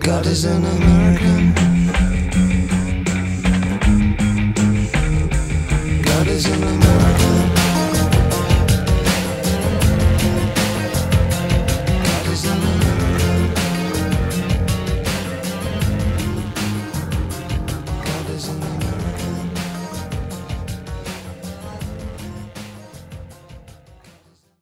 God is an American.